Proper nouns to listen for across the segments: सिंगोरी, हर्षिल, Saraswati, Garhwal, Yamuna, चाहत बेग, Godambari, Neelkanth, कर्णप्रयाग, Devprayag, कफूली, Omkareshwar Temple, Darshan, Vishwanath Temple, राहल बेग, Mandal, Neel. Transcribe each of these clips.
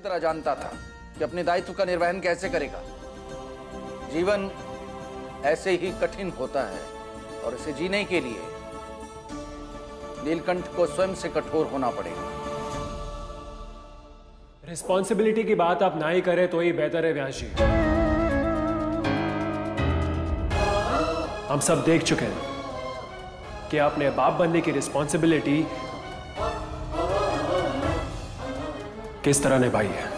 की तरह जानता था कि अपने दायित्व का निर्वहन कैसे करेगा। जीवन ऐसे ही कठिन होता है और इसे जीने के लिए नीलकंठ को स्वयं से कठोर होना पड़ेगा। रिस्पॉन्सिबिलिटी की बात आप ना ही करें तो ही बेहतर है व्यास जी। हम सब देख चुके हैं कि आपने बाप बनने की रिस्पॉन्सिबिलिटी किस तरह निभाई है।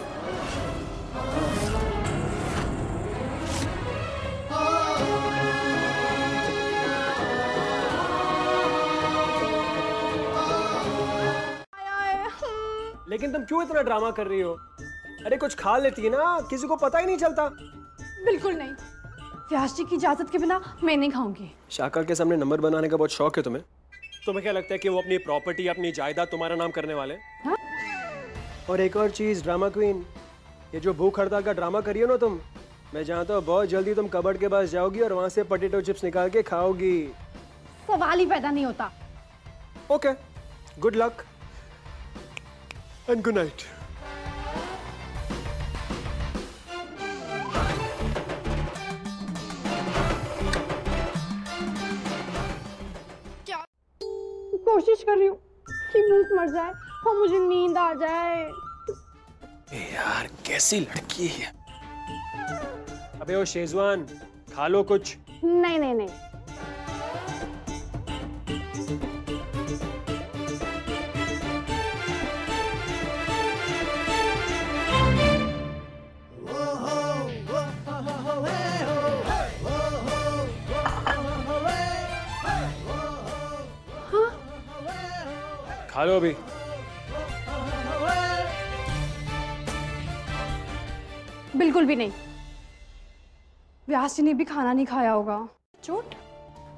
लेकिन तुम क्यों इतना ड्रामा कर रही हो? अरे कुछ खा लेती ना, किसी को पता ही नहीं चलता। बिल्कुल नहीं, व्यास जी की इजाजत के बिना मैं नहीं खाऊंगी। शाखा के सामने नंबर बनाने का बहुत शौक है तुम्हें। तुम्हें क्या लगता है कि वो अपनी प्रॉपर्टी, अपनी जायदाद तुम्हारा नाम करने वाले? हाँ? और एक और चीज ड्रामा क्वीन, ये जो भूख हड़ताल का ड्रामा करियो ना तुम, मैं जानता हूँ बहुत जल्दी तुम कबर्ड के पास जाओगी और वहाँ से पोटैटो चिप्स निकाल के खाओगी। सवाल ही पैदा नहीं होता। Okay, good luck and good night. क्या कोशिश कर रही हूँ कि भूख मर जाए, मुझे नींद आ जाए। यार कैसी लड़की है। अबे ओ शेजवान, खा लो कुछ। नहीं नहीं नहीं। हाँ? खा लो अभी। बिल्कुल भी नहीं, व्यास जी ने भी खाना नहीं खाया होगा। चोट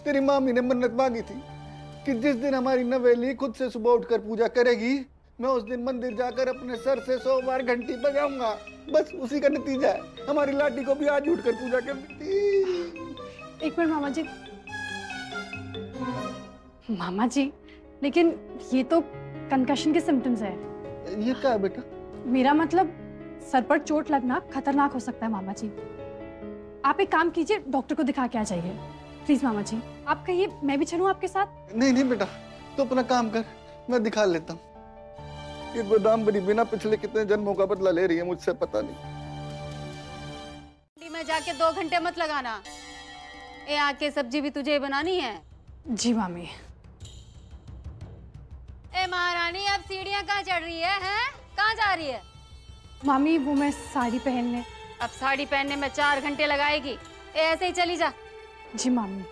तेरी मामी ने मन्नत मांगी थी कि जिस दिन हमारी नवेली खुद से सुबह उठकर पूजा करेगी, मैं उस दिन मंदिर जाकर अपने सर से 100 बार घंटी बजाऊंगा। बस उसी का नतीजा है, हमारी लाठी को भी आज उठकर पूजा करनी थी। एक मिनट मामा जी, मामा जी लेकिन ये तो कंकशन के सिम्टम्स है। ये क्या है बेटा? मेरा मतलब सर पर चोट लगना खतरनाक हो सकता है मामा जी। आप एक काम कीजिए, डॉक्टर को दिखा के आ जाइए प्लीज मामा जी। आप कहिए मैं भी चलूं आपके साथ। नहीं नहीं बेटा, तू अपना काम कर, मैं दिखा लेता हूँ। ये गोदाम बनी बिना पिछले कितने जन्मों का बदला ले रही है मुझसे पता नहीं। मैं जाके 2 घंटे मत लगाना, ये आके सब्जी भी तुझे बनानी है। जी मामी। ए महारानी, अब सीढ़ियाँ कहाँ चढ़ रही है? कहाँ जा रही है? मामी वो मैं साड़ी पहनने। अब साड़ी पहनने में 4 घंटे लगाएगी? ऐसे ही चली जा। जी मामी।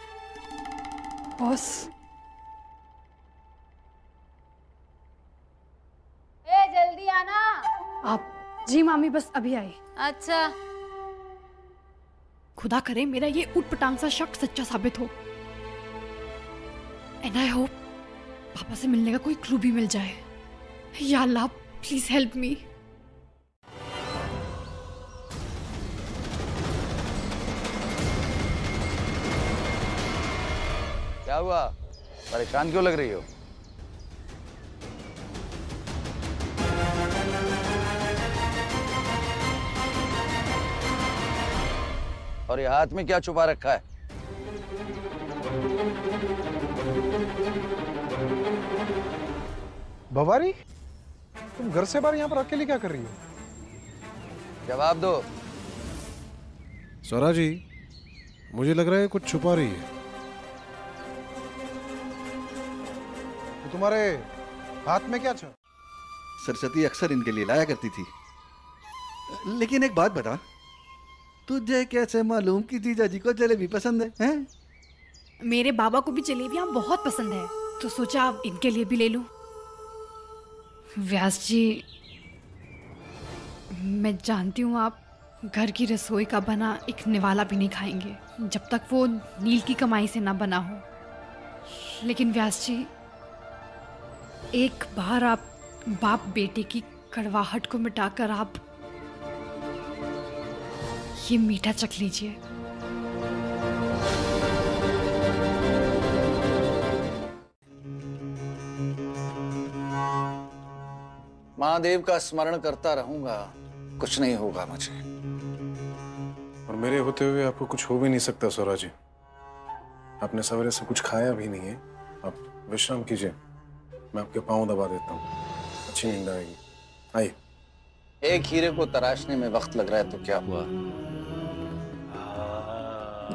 बॉस। ए जल्दी आना आप। जी मामी बस अभी आई। अच्छा, खुदा करे मेरा ये उटपटांग सा शक सच्चा साबित हो। एंड आई होप पापा से मिलने का कोई क्लू भी मिल जाए। या अल्लाह प्लीज हेल्प मी। क्या हुआ, परेशान क्यों लग रही हो? और ये हाथ में क्या छुपा रखा है? भवारी, तुम घर से बाहर यहाँ पर अकेले क्या कर रही हो? जवाब दो। स्वरा जी, मुझे लग रहा है कुछ छुपा रही है। तुम्हारे हाथ में क्या था? सरस्वती अक्सर इनके लिए लाया करती थी। लेकिन एक बात बता, तुझे कैसे मालूम कि जीजा जी को जलेबी पसंद है, हैं? मेरे बाबा को भी जलेबियां बहुत पसंद है, तो सोचा अब इनके लिए भी ले लूं। व्यास जी, मैं जानती हूँ आप घर की रसोई का बना एक निवाला भी नहीं खाएंगे जब तक वो नील की कमाई से ना बना हो। लेकिन व्यास जी, एक बार आप बाप बेटे की कड़वाहट को मिटाकर आप ये मीठा चख लीजिए। महादेव का स्मरण करता रहूंगा। कुछ नहीं होगा मुझे। और मेरे होते हुए आपको कुछ हो भी नहीं सकता स्वरा जी। आपने सवेरे से कुछ खाया भी नहीं है। आप विश्राम कीजिए, मैं आपके पाँव दबा देता हूँ, अच्छी नींद आएगी। आइए। एक हीरे को तराशने में वक्त लग रहा है तो क्या हुआ,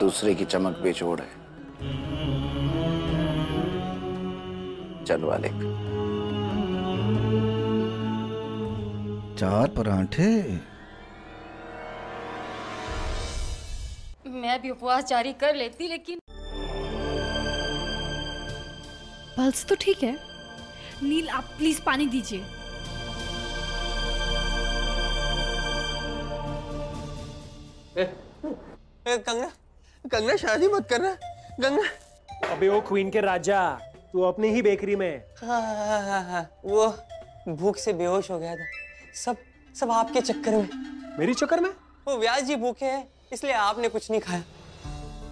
दूसरे की चमक बेजोड़ है। चल वालिक, चार परांठे। मैं भी उपवास जारी कर लेती, लेकिन पल्स तो ठीक है। नील आप प्लीज पानी दीजिए। कंगना, कंगना शादी मत करना कंगना। अबे वो क्वीन के राजा, तू अपनी ही बेकरी में। वो भूख से बेहोश हो गया था, सब आपके चक्कर में। मेरी चक्कर में? वो व्यास जी भूखे हैं इसलिए आपने कुछ नहीं खाया,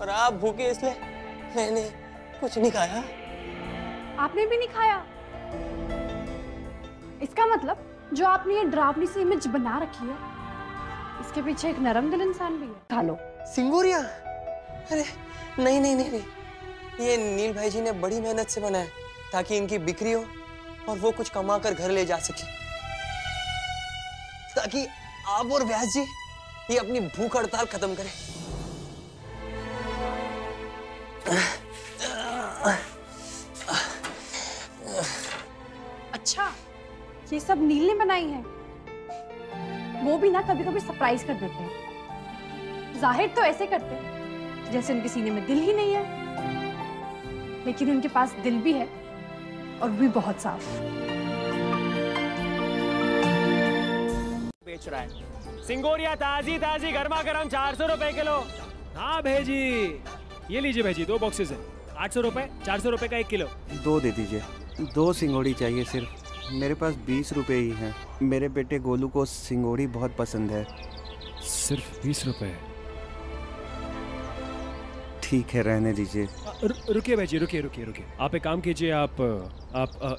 और आप भूखे इसलिए मैंने कुछ नहीं खाया। आपने भी नहीं खाया? इसका मतलब जो आपने ये डरावनी सी इमेज बना रखी है, इसके पीछे एक नरम दिल इंसान भी है। खा लो सिंगूरिया। अरे नहीं नहीं नहीं नहीं, ये नील भाई जी ने बड़ी मेहनत से बनाया ताकि इनकी बिक्री हो और वो कुछ कमा कर घर ले जा सके, ताकि आप और व्यास जी ये अपनी भूख हड़ताल खत्म करें। अच्छा ये सब नील ने बनाई है? वो भी ना कभी कभी सरप्राइज कर देते हैं। जाहिर तो ऐसे करते हैं जैसे उनके सीने में दिल ही नहीं है, लेकिन उनके पास दिल भी है और भी बहुत साफ। बेच रहा है सिंगोरिया ताजी ताजी गर्मा गर्म 400 रुपए किलो। हाँ भेजी, ये लीजिए भेजी, 2 बॉक्सेस है, 800 रुपए, 400 रुपए का 1 किलो। 2 दे दीजिए, 2 सिंगोड़ी चाहिए सिर्फ, मेरे पास 20 रुपए ही हैं। मेरे बेटे गोलू को सिंगोड़ी बहुत पसंद है। सिर्फ 20 रुपए? ठीक है रहने दीजिए। रुकिए भाई जी, रुकिए रुकिए रुकिए। आप एक काम कीजिए, आप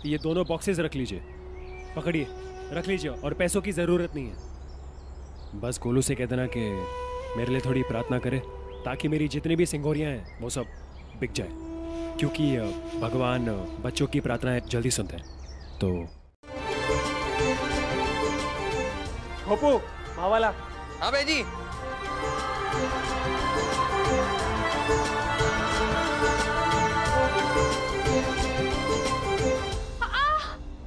ये दोनों बॉक्सेस रख लीजिए, पकड़िए रख लीजिए, और पैसों की ज़रूरत नहीं है। बस गोलू से कह देना कि मेरे लिए थोड़ी प्रार्थना करे ताकि मेरी जितनी भी सिंगोरियाँ हैं वो सब बिक जाए, क्योंकि भगवान बच्चों की प्रार्थनाएँ जल्दी सुनते हैं। तो खोपू मावाला। हाँ भाई जी।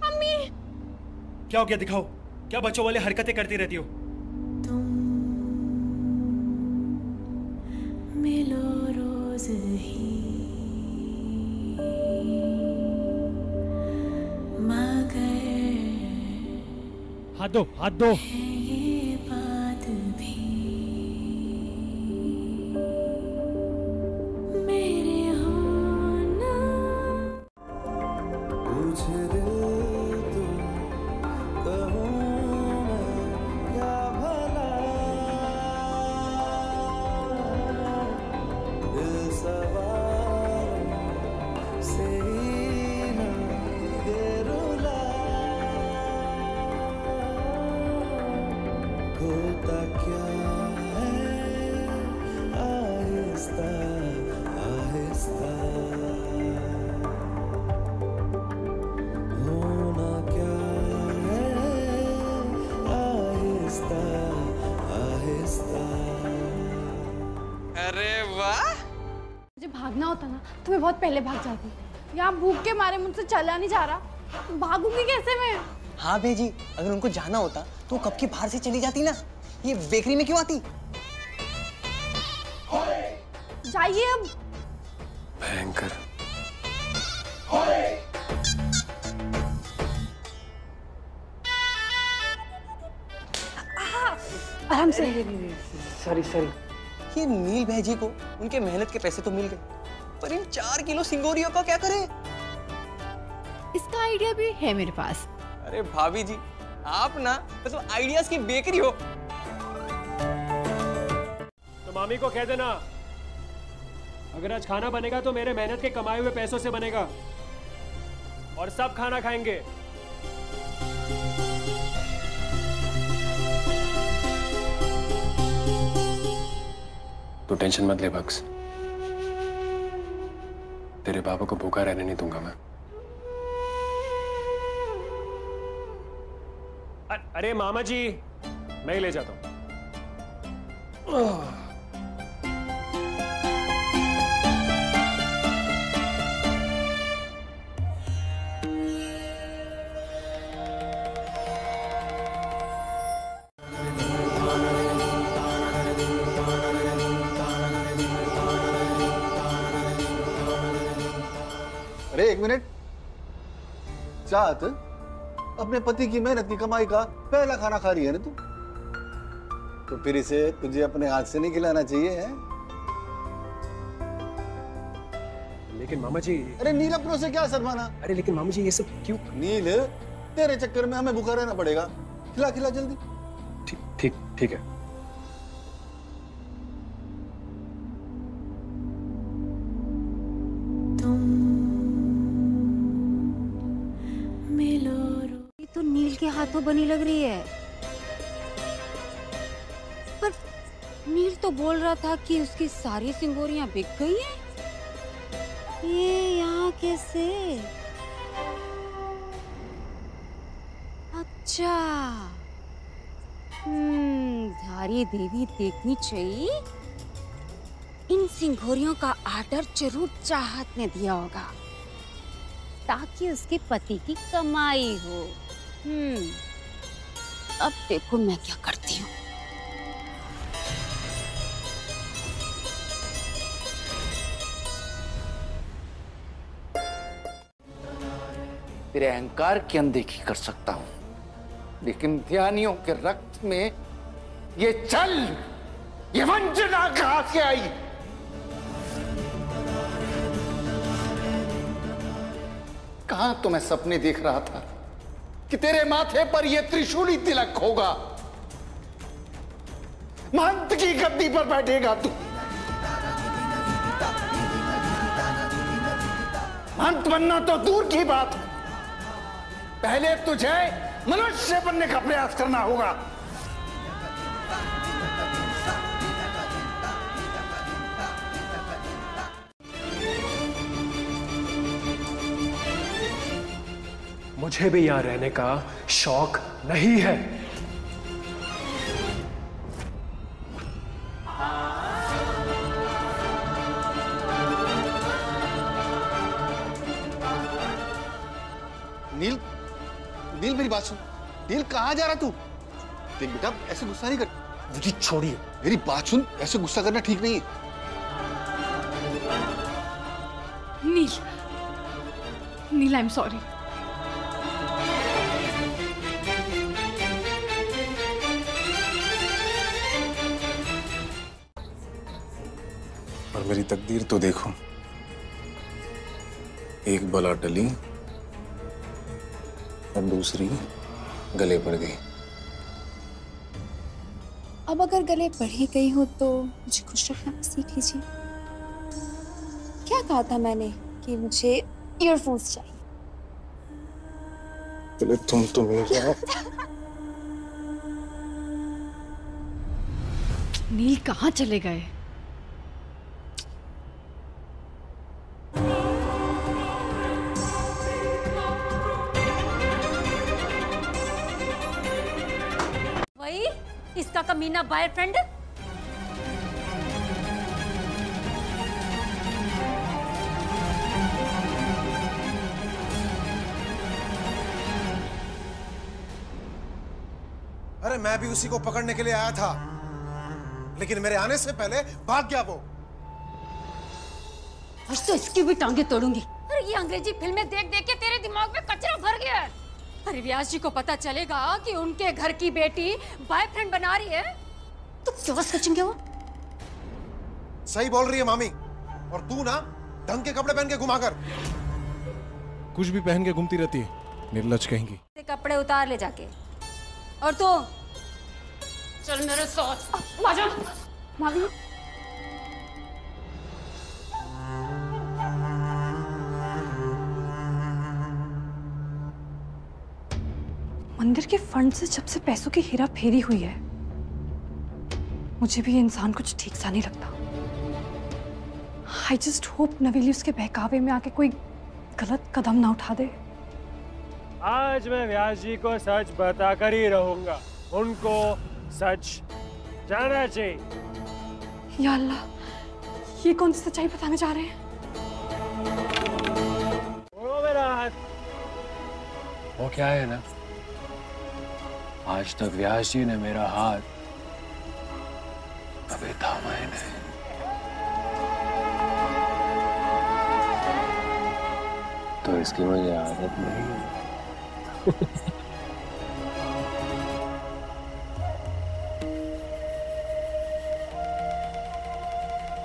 अम्मी क्या हो गया? दिखाओ क्या बच्चों वाले हरकतें करती रहती हो। तुम मिलो रोज ही मगर, हाथ दो हाथ दो। ये बात भी मेरे होना मुझे तो कहूँ क्या भला दिल सवार से भागना होता ना तो मैं बहुत पहले भाग जाती। यहाँ भूख के मारे मुझसे चला नहीं जा रहा, भागूंगी कैसे मैं? हाँ भेजी, अगर उनको जाना होता तो कब की बाहर से चली जाती ना, ये बेकरी में क्यों आती? जाइए अब। भयंकर। आराम से। Sorry sorry. ये नील भैजी को उनके मेहनत के पैसे तो मिल गए, पर इन 4 किलो सिंगोरियों का क्या करें? इसका आइडिया भी है मेरे पास। अरे भाभी जी आप ना मतलब आइडियाज की बेकरी हो। तो मामी को कह देना अगर आज खाना बनेगा तो मेरे मेहनत के कमाए हुए पैसों से बनेगा, और सब खाना खाएंगे। तो टेंशन मत ले भक्स, तेरे बाबा को भूखा रहने नहीं दूंगा मैं। अरे मामा जी, मैं ही ले जाता हूँ। एक मिनट, चाहत अपने पति की मेहनत की कमाई का पहला खाना खा रही है ना तू? तो फिर इसे तुझे अपने हाथ से नहीं खिलाना चाहिए है? लेकिन मामा जी, अरे नील अपनों से क्या शर्माना? अरे लेकिन मामा जी ये सब क्यों? नील, तेरे चक्कर में हमें भूखा रहना पड़ेगा। खिला खिला जल्दी। ठीक है। तो बनी लग रही है, पर नील तो बोल रहा था कि उसकी सारी सिंगोरियां बिक गई हैं। ये यहाँ कैसे? अच्छा, धारी देवी देखनी चाहिए। इन सिंगोरियों का आर्डर जरूर चाहत ने दिया होगा ताकि उसके पति की कमाई हो। अब देखो मैं क्या करती हूँ। तेरे अहंकार की अनदेखी कर सकता हूँ, लेकिन ध्यानियों के रक्त में ये चल, ये वंजना कहाँ से आई? कहाँ तो मैं सपने देख रहा था कि तेरे माथे पर यह त्रिशूली तिलक होगा, महंत की गद्दी पर बैठेगा तू। महंत बनना तो दूर की बात, पहले तुझे मनुष्य बनने का प्रयास करना होगा। मुझे भी यहाँ रहने का शौक नहीं है। नील, नील मेरी बात सुन। नील कहाँ जा रहा तू? देख बेटा, ऐसे गुस्सा नहीं कर। मुझे छोड़िए, मेरी बात सुन। ऐसे गुस्सा करना ठीक नहीं है। Neel, Neel I am sorry. मेरी तकदीर तो देखो, एक बला टली और दूसरी गले पड़ गई। अब अगर गले पड़ ही गई हो तो मुझे खुश रखना सीख लीजिए। क्या कहा था मैंने कि मुझे ईयरफोन्स चाहिए? पहले तुम तो मिल जाओ। नील कहाँ चले गए? इसका कमीना बॉयफ्रेंड। अरे मैं भी उसी को पकड़ने के लिए आया था, लेकिन मेरे आने से पहले भाग गया वो। आज तो इसकी भी टांगे तोड़ूंगी। अरे ये अंग्रेजी फिल्में देख देख के तेरे दिमाग में कचरा भर गया है। अरे व्यास जी को पता चलेगा कि उनके घर की बेटी बॉयफ्रेंड बना रही है तो क्या सोचेंगे वो? सही बोल रही है मामी। और तू ना ढंग के कपड़े पहन के घुमा कर। कुछ भी पहन के घूमती रहती है, निर्लज कहेंगी। कपड़े उतार ले जाके। और तो चल मेरे साथ। मामी मंदिर के फंड से जब से पैसों की हेरा फेरी हुई है, मुझे भी ये इंसान कुछ ठीक सा नहीं लगता। आई जस्ट होप नवेली उसके बहकावे में आके कोई गलत कदम ना उठा दे। आज मैं व्यास जी को सच बताकर ही रहूंगा, उनको सच जाना चाहिए। या अल्लाह, ये कौन सी सच्चाई बताने जा रहे हैं? वो क्या है ना, आज तक व्यास जी ने मेरा हाथ अभी थामा ही नहीं। तो इसकी मुझे आदत नहीं है।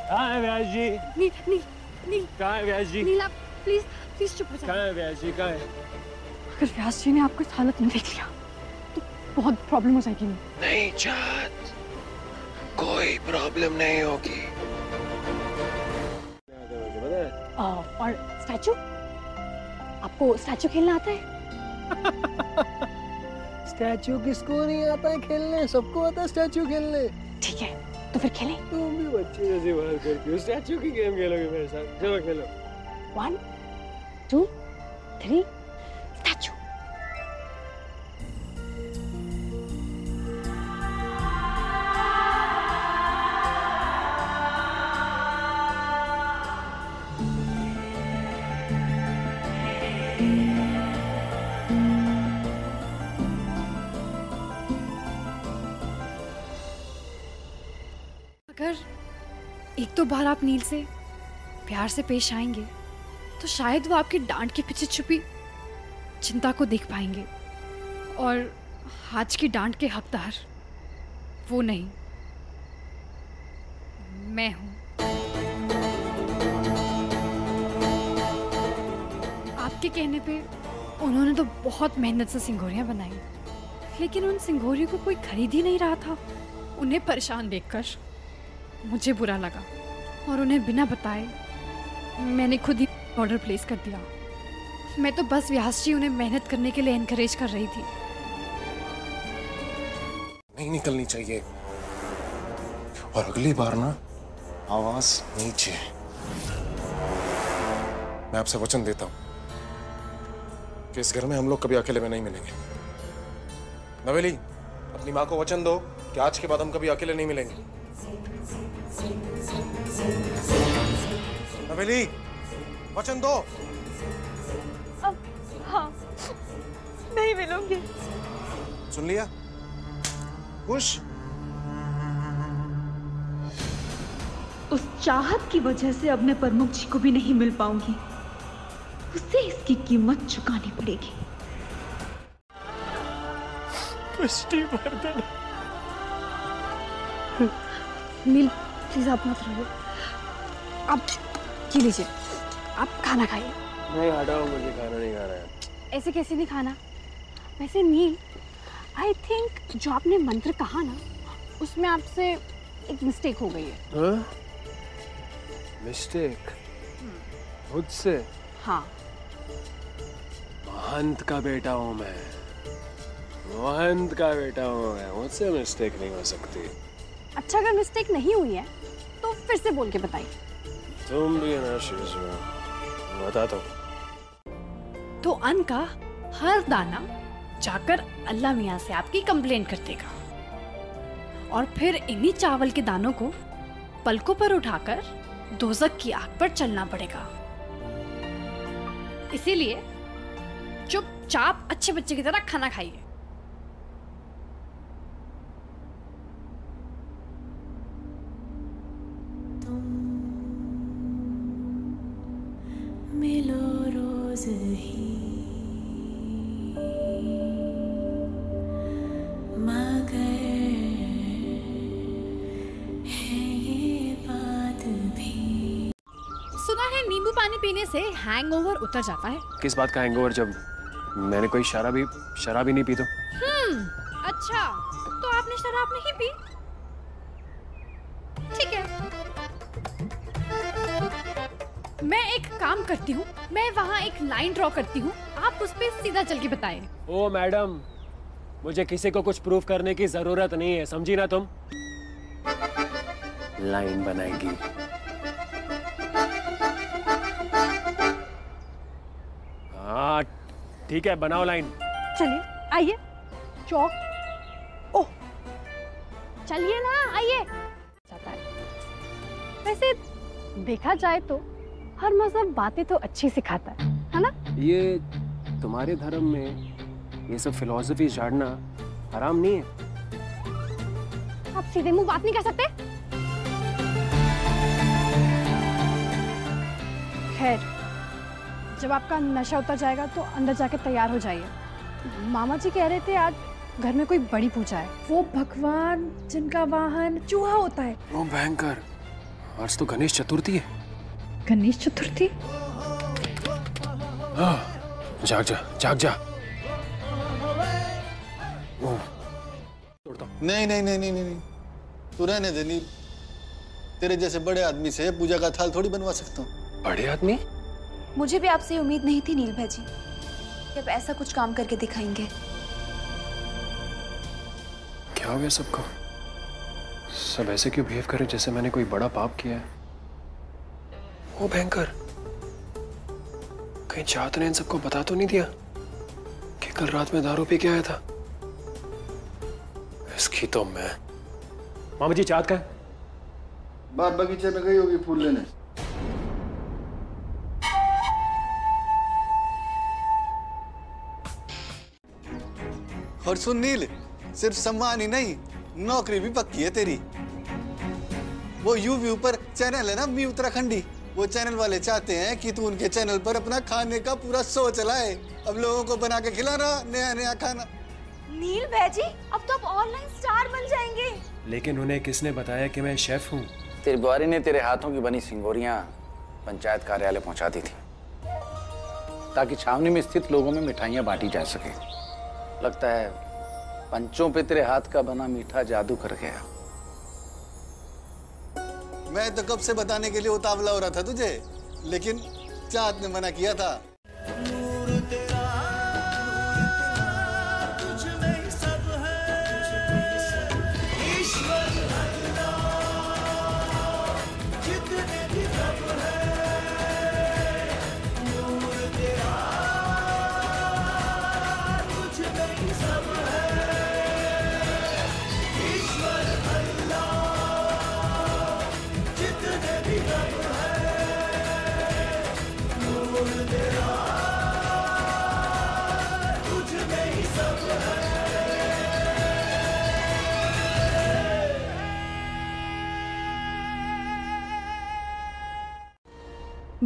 कहाँ है व्यास जी? नील, नील, नील। कहाँ है व्यास जी? नील, आप प्लीज प्लीज चुप हो जाओ। कहाँ है व्यास जी? कहाँ है? अगर व्यास जी ने आपको इस हालत में देख लिया तो बहुत प्रॉब्लम हो जाएगी। नहीं चाहत, कोई प्रॉब्लम नहीं होगी। और स्टैचू, आपको स्टैचू खेलना आता है? स्टैचू किसको नहीं आता है खेलने, सबको आता है स्टैचू खेलने। ठीक है, तो फिर खेलें। तुम भी बच्चे जैसे बाहर करके स्टैचू की गेम खेलोगे मेरे साथ? चलो खेलो। 1 2 3 अगर एक दो बार आप नील से प्यार से पेश आएंगे तो शायद वो आपकी डांट के पीछे छुपी चिंता को देख पाएंगे, और आज की डांट के हकदार वो नहीं, मैं हूँ। आपके कहने पे उन्होंने तो बहुत मेहनत से सिंगोरियाँ बनाई, लेकिन उन सिंगोरियों को कोई खरीद ही नहीं रहा था। उन्हें परेशान देखकर मुझे बुरा लगा और उन्हें बिना बताए मैंने खुद ही ऑर्डर प्लेस कर दिया। मैं तो बस व्यास जी उन्हें मेहनत करने के लिए एनकरेज कर रही थी। नहीं निकलनी चाहिए, और अगली बार ना आवाज नीचे। मैं आपसे वचन देता हूँ कि इस घर में हम लोग कभी अकेले में नहीं मिलेंगे। नवेली, अपनी माँ को वचन दो कि आज के बाद हम कभी अकेले नहीं मिलेंगे। नवेली, वचन दो। अब हाँ, नहीं मिलूंगी। सुन लिया? खुश? उस चाहत की वजह से अब मैं प्रमुख जी को भी नहीं मिल पाऊंगी। उसे इसकी कीमत चुकानी पड़ेगी। पुष्टि वर्धन। नील, प्लीज आप मत रोइए, आप खा लीजिए, आप खाना खाइए। नहीं हटाओ, मुझे खाना नहीं खाना है। ऐसे कैसे नहीं खाना? वैसे नील, आई थिंक जो आपने मंत्र कहा ना, उसमें आपसे एक मिस्टेक हो गई है। मिस्टेक? खुद से? हाँ। महंत का बेटा हूँ मैं, महंत का बेटा हूँ मैं, मुझसे मिस्टेक नहीं हो सकती। अच्छा, अगर मिस्टेक नहीं हुई है तो फिर से बोल के बताइए। तुम भी ना शिशु बता दो। तो अन्न का हर दाना जाकर अल्लाह मियाँ से आपकी कंप्लेंट कर देगा, और फिर इन्हीं चावल के दानों को पलकों पर उठाकर दोजक की आग पर चलना पड़ेगा। इसीलिए चुपचाप अच्छे बच्चे की तरह खाना खाइए। पीने से हैंगओवर उतर जाता है। किस बात का हैंगओवर, जब मैंने कोई शराब ही नहीं पी तो? अच्छा, तो आपने शराब नहीं पी? ठीक है, मैं एक काम करती हूँ, मैं वहाँ एक लाइन ड्रॉ करती हूँ, आप उस पर सीधा चल के बताएं। ओ मैडम, मुझे किसी को कुछ प्रूफ करने की जरूरत नहीं है, समझी ना तुम? लाइन बनाएगी। हाँ ठीक है, बनाओ लाइन। चलिए आइए चौक। ओह चलिए ना आइए। वैसे देखा जाए तो हर मजहब बातें तो अच्छी सिखाता है ना। ये तुम्हारे धर्म में ये सब फिलॉसफी झाड़ना हराम नहीं है। आप सीधे मुंह बात नहीं कर सकते। खैर जब आपका नशा उतर जाएगा तो अंदर जाके तैयार हो जाइए। मामा जी कह रहे थे आज घर में कोई बड़ी पूजा है। वो भगवान जिनका वाहन चूहा होता है। ओ भयंकर, आज तो गणेश चतुर्थी है। गणेश चतुर्थी? हाँ, जाग जा, जाग जा। नहीं नहीं नहीं नहीं नहीं, तू रहने दे नील। तेरे जैसे बड़े आदमी से पूजा का थाल थोड़ी बनवा सकता हूँ। बड़े आदमी? मुझे भी आपसे उम्मीद नहीं थी नील भाई जी, अब ऐसा कुछ काम करके दिखाएंगे। क्या हो गया सबको? सब ऐसे क्यों बिहेव करें जैसे मैंने कोई बड़ा पाप किया है? ओ भयंकर, कहीं जात ने इन सबको बता तो नहीं दिया कि कल रात में दारू पी के आया था? इसकी तो मैं। मामा जी जात का है? बात बगीचे में गई होगी फूल लेने। और सुन नील, सिर्फ सम्मान ही नहीं नौकरी भी पक्की है तेरी। वो यूट्यूब पर चैनल है ना मी उत्तराखंडी, वो चैनल वाले चाहते हैं कि तू उनके चैनल पर अपना खाने का पूरा शो चलाए। अब लोगों को बना के खिलाना नया नया खाना। नील भाईजी अब तो आप ऑनलाइन स्टार बन जाएंगे। लेकिन उन्हें किसने बताया कि मैं शेफ हूँ? तेरी बुआरी ने तेरे हाथों की बनी सिंगोरियाँ पंचायत कार्यालय पहुँचा दी थी ताकि छावनी में स्थित लोगों में मिठाइयाँ बांटी जा सके। लगता है पंचों पे तेरे हाथ का बना मीठा जादू कर गया। मैं तो कब से बताने के लिए उतावला हो रहा था तुझे, लेकिन चाहत ने मना किया था।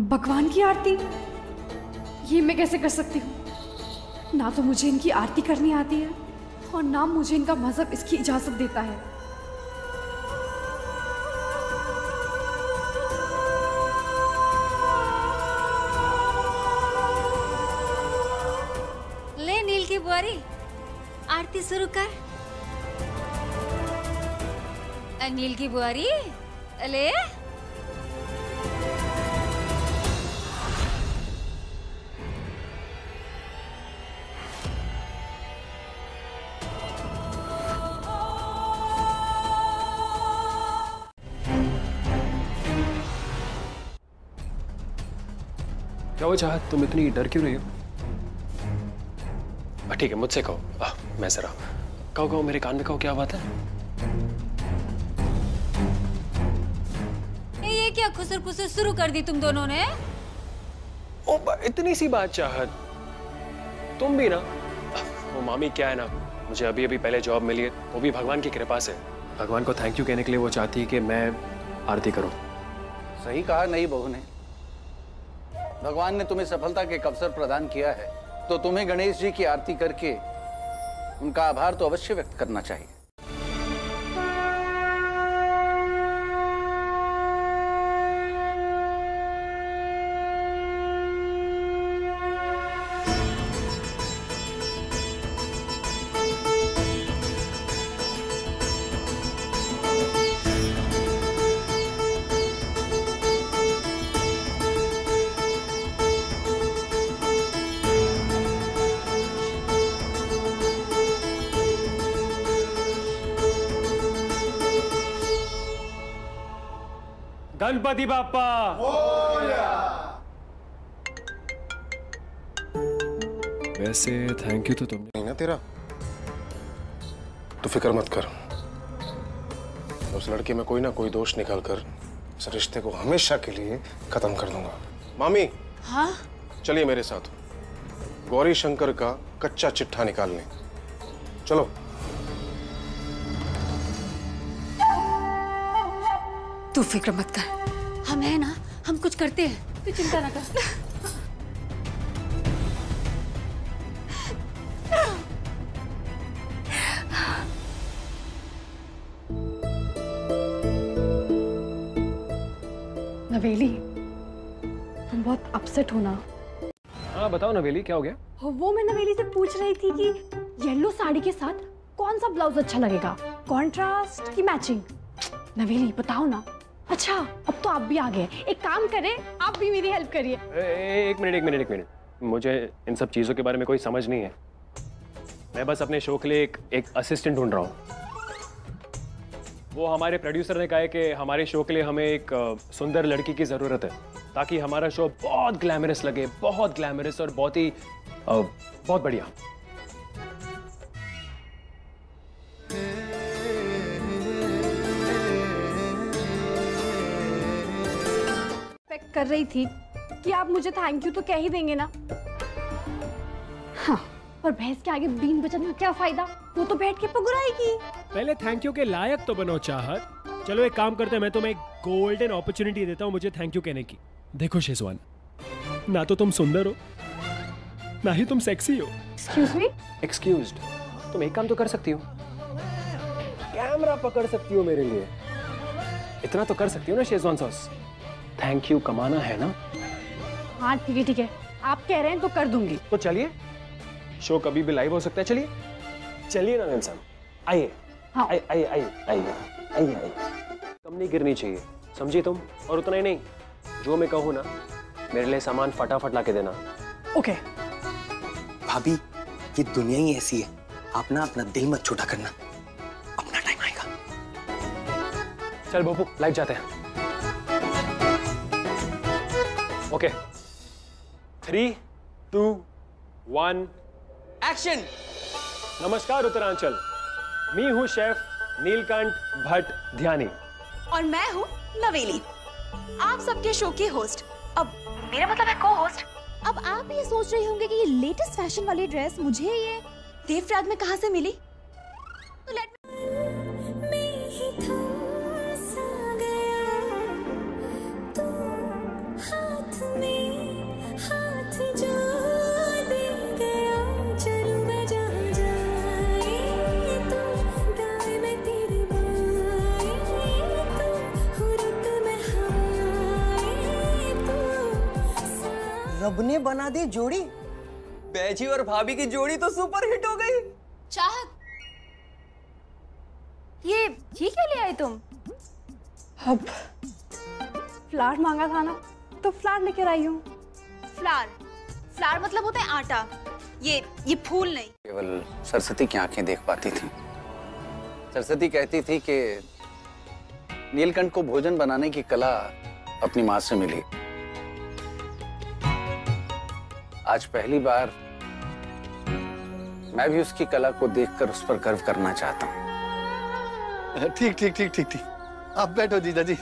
भगवान की आरती ये मैं कैसे कर सकती हूँ? ना तो मुझे इनकी आरती करनी आती है और ना मुझे इनका मजहब इसकी इजाज़त देता है। ले नील की बुआरी, आरती शुरू कर। नील की बुआरी ले। क्या हो चाहत, तुम इतनी डर क्यों रही हो? ठीक है मुझसे कहो। मैं जरा कहो, कहो मेरे कान में कहो, क्या बात है? ये क्या खुसर पुसर शुरू कर दी तुम दोनों ने? ओ इतनी सी बात चाहत, तुम भी ना। वो मामी क्या है ना, मुझे अभी अभी पहले जॉब मिली है, वो भी भगवान की कृपा से। भगवान को थैंक यू कहने के लिए वो चाहती है कि मैं आरती करूं। सही कहा नहीं बहू ने। भगवान ने तुम्हें सफलता के अवसर प्रदान किया है तो तुम्हें गणेश जी की आरती करके उनका आभार तो अवश्य व्यक्त करना चाहिए। गणपति बाप्पा मोरया। वैसे थैंक यू तो तुमने नहीं ना तेरा, तू फिक्र मत कर। उस लड़की में कोई ना कोई दोष निकाल कर इस रिश्ते को हमेशा के लिए खत्म कर दूंगा। मामी। हाँ? चलिए मेरे साथ गौरी शंकर का कच्चा चिट्ठा निकालने चलो। तू फिक्र मत कर, हम हैं ना, हम कुछ करते हैं, तू चिंता ना कर। नवेली, तुम बहुत अपसेट हो ना? हाँ बताओ नवेली, क्या हो गया? वो मैं नवेली से पूछ रही थी कि येलो साड़ी के साथ कौन सा ब्लाउज अच्छा लगेगा, कॉन्ट्रास्ट की मैचिंग। नवेली बताओ ना। अच्छा अब तो आप भी आ गए, एक काम करें आप भी मेरी हेल्प करिए। एक मिनट, मुझे इन सब चीजों के बारे में कोई समझ नहीं है, मैं बस अपने शो के लिए एक असिस्टेंट ढूंढ रहा हूँ। वो हमारे प्रोड्यूसर ने कहा है कि हमारे शो के लिए हमें एक सुंदर लड़की की ज़रूरत है ताकि हमारा शो बहुत ग्लैमरस लगे, बहुत ग्लैमरस और बहुत बढ़िया। एक्सपेक्ट कर रही थी कि आप मुझे थैंक यू तो कह ही देंगे ना। हाँ पर भैंस के आगे बीन बचन का क्या फायदा, वो तो बैठ के पगुराएगी। पहले थैंक यू के लायक तो बनो चाहत। चलो एक काम करते हैं, मैं तुम्हें एक गोल्डन अपॉर्चुनिटी देता हूँ मुझे थैंक यू कहने की। देखो शेजवान, ना तो तुम सुंदर हो ना ही तुम सेक्सी हो। Excuse me? एक्सक्यूज्ड। तुम एक काम तो कर सकती हो, कैमरा पकड़ सकती हो मेरे लिए, इतना तो कर सकती हो ना शेजवान सॉस। थैंक यू कमाना है ना। हाँ ठीक है, आप कह रहे हैं तो कर दूंगी। तो चलिए, शो कभी भी लाइव हो सकता है। चलिए ना इंसान, आइए। हाँ। आइए। कम नहीं गिरनी चाहिए, समझी तुम? और उतना ही नहीं, जो मैं कहूँ ना, मेरे लिए सामान फटाफट ला के देना। ओके। भाभी ये दुनिया ही ऐसी है, आप ना अपना दिल मत छोटा करना, अपना टाइम आएगा। चल बब्बू लाइव जाते हैं। Okay 3, 2, 1 action. नमस्कार उत्तरांचल, मैं हूँ शेफ नीलकंठ भट्ट ध्यानी और मैं हूँ नवेली, आप सबके शो के होस्ट। अब मेरा मतलब है को होस्ट। अब आप ये सोच रहे होंगे कि ये लेटेस्ट फैशन वाली ड्रेस मुझे ये देवप्रयाग में कहाँ से मिली। तो लेट ने बना दी जोड़ी, बैजी और भाभी की जोड़ी तो सुपर हिट हो गई। चाहत ये क्या ले आए तुम? अब फ्लावर मांगा था ना तो फ्लावर लेकर आई हूँ। फ्लावर मतलब होता है आटा, ये फूल नहीं। केवल सरस्वती की आंखें देख पाती थी। सरस्वती कहती थी कि नीलकंठ को भोजन बनाने की कला अपनी माँ से मिली। आज पहली बार मैं भी उसकी कला को देखकर उस पर गर्व करना चाहता हूँ। ठीक, आप बैठो जीजा जी,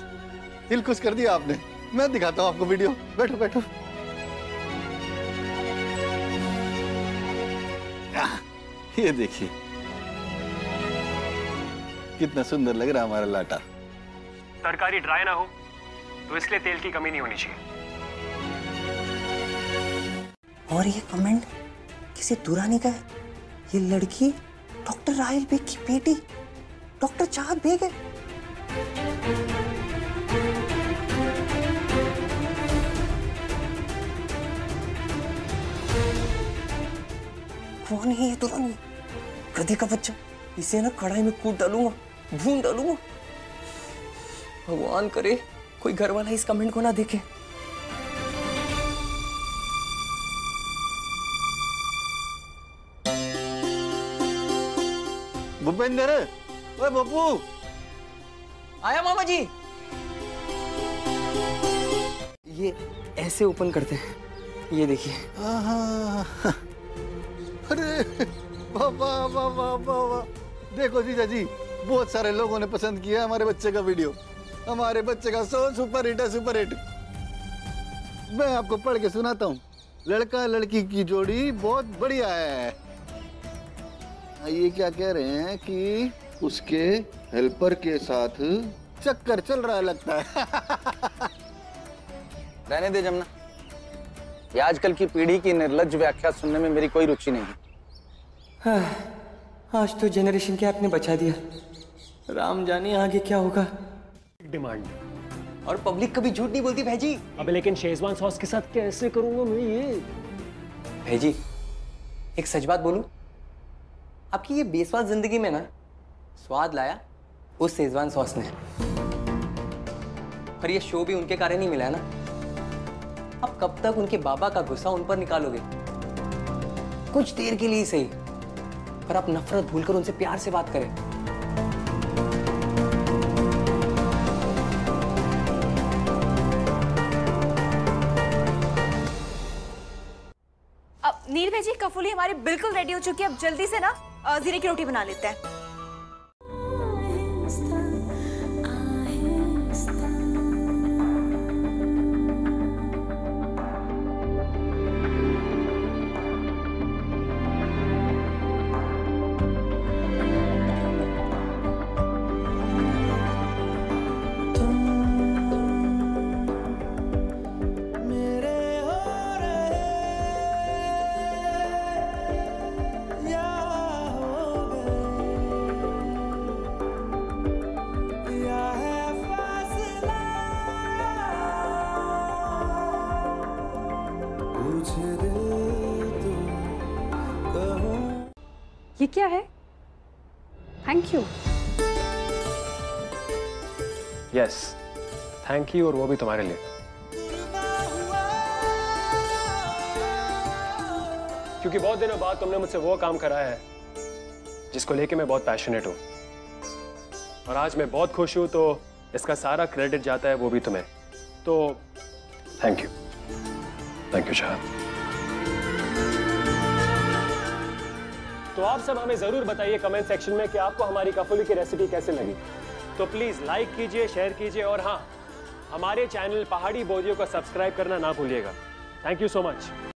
दिल खुश कर दिया आपने। मैं दिखाता हूँ आपको वीडियो, बैठो। ये देखिए कितना सुंदर लग रहा हमारा लाटा। तरकारी ड्राई ना हो तो इसलिए तेल की कमी नहीं होनी चाहिए। और ये कमेंट किसी दुरानी का है, ये लड़की डॉक्टर राहल बेग की बेटी डॉक्टर चाहत बेग है। कौन है ये दुरानी? हृदय का बच्चा, इसे ना कढ़ाई में कूट डालूंगा, भून डालूंगा। भगवान करे कोई घर वाला इस कमेंट को ना देखे। भूपेंद्र, ओए बब्बू आया मामा जी। ये ऐसे ओपन करते हैं, ये देखिए। अरे बाबा बाबा बाबा, देखो जीजा जी, बहुत सारे लोगों ने पसंद किया हमारे बच्चे का वीडियो, हमारे बच्चे का सो सुपर हिट है, सुपर हिट। मैं आपको पढ़ के सुनाता हूँ। लड़का लड़की की जोड़ी बहुत बढ़िया है। ये क्या कह रहे हैं कि उसके हेल्पर के साथ चक्कर चल रहा लगता है। रहने दे जमुना, ये आजकल की पीढ़ी की निर्लज्ज व्याख्या सुनने में मेरी कोई रुचि नहीं। आज तो जेनरेशन के आपने बचा दिया, राम जाने आगे क्या होगा। डिमांड और पब्लिक कभी झूठ नहीं बोलती भाईजी। अबे लेकिन शेजवान सॉस के साथ कैसे करूंगा मैं ये? भाईजी एक सच बात बोलूं, आपकी ये बेस्वाद जिंदगी में ना स्वाद लाया उस शेजवान सॉस ने, पर ये शो भी उनके कारण ही मिला है ना। अब कब तक उनके बाबा का गुस्सा उन पर निकालोगे? कुछ देर के लिए सही, पर आप नफरत भूलकर उनसे प्यार से बात करें। अब नील भाई जी कफूली हमारी बिल्कुल रेडी हो चुकी है, अब जल्दी से ना जीरे की रोटी बना लेते हैं। ये क्या है? Thank you. Yes, thank you, और वो भी तुम्हारे लिए। क्योंकि बहुत दिनों बाद तुमने मुझसे वो काम कराया है जिसको लेके मैं बहुत पैशनेट हूं, और आज मैं बहुत खुश हूं, तो इसका सारा क्रेडिट जाता है वो भी तुम्हें। तो thank you, thank you Shah. तो आप सब हमें जरूर बताइए कमेंट सेक्शन में कि आपको हमारी कफूली की रेसिपी कैसे लगी। तो प्लीज लाइक कीजिए, शेयर कीजिए, और हाँ, हमारे चैनल पहाड़ी बोलियों को सब्सक्राइब करना ना भूलिएगा। Thank you so much.